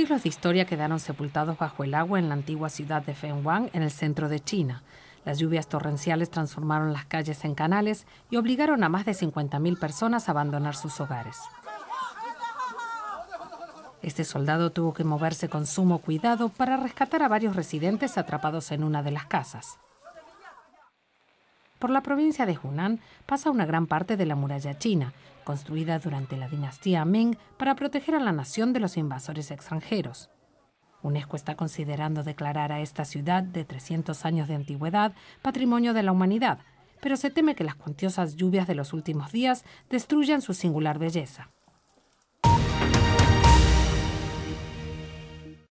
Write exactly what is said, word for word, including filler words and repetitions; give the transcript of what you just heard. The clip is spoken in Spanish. siglos de historia quedaron sepultados bajo el agua en la antigua ciudad de Fenghuang, en el centro de China. Las lluvias torrenciales transformaron las calles en canales y obligaron a más de cincuenta mil personas a abandonar sus hogares. Este soldado tuvo que moverse con sumo cuidado para rescatar a varios residentes atrapados en una de las casas. Por la provincia de Hunan pasa una gran parte de la muralla china, construida durante la dinastía Ming para proteger a la nación de los invasores extranjeros. UNESCO está considerando declarar a esta ciudad de trescientos años de antigüedad Patrimonio de la Humanidad, pero se teme que las cuantiosas lluvias de los últimos días destruyan su singular belleza.